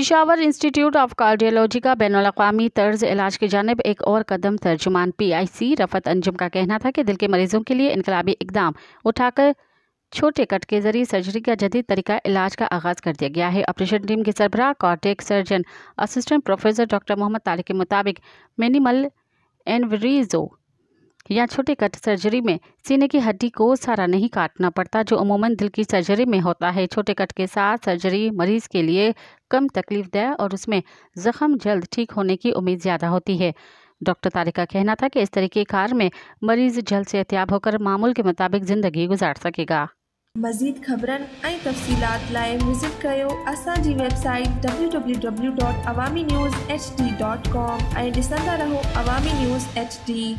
Peshawar institute of cardiology का बैनुल अक़वामी तर्ज इलाज की जानिब एक और कदम। तर्जुमान PIC रफत अंजुम का कहना था कि दिल के मरीजों के लिए इनकलाबी इक़दाम उठाकर छोटे कट के जरिए सर्जरी का जदीद तरीका इलाज का आगाज़ कर दिया गया है। ऑपरेशन टीम के सरबराह कॉर्टेक surgeon assistant professor doctor Mohammad तले के मुताबिक मिनिमल एनवरीजो या छोटे कट सर्जरी में सीने की हड्डी को सारा नहीं काटना पड़ता, जो अमूमन दिल की सर्जरी में होता है। छोटे कट के साथ सर्जरी मरीज के लिए कम तकलीफदेह और उसमें जख्म जल्द ठीक होने की उम्मीद ज़्यादा होती है। डॉक्टर तारिका का कहना था कि इस तरीके कार में मरीज जल्द सेहतियाब होकर मामूल के मुताबिक ज़िंदगी गुजार सकेगा। मजीद खबरन ऐं तफसीलात लाए विजिट कयो असांजी वेबसाइट www.avaminews.hd.com ऐं ॾिसंदा रहो अवामी न्यूज़ HD।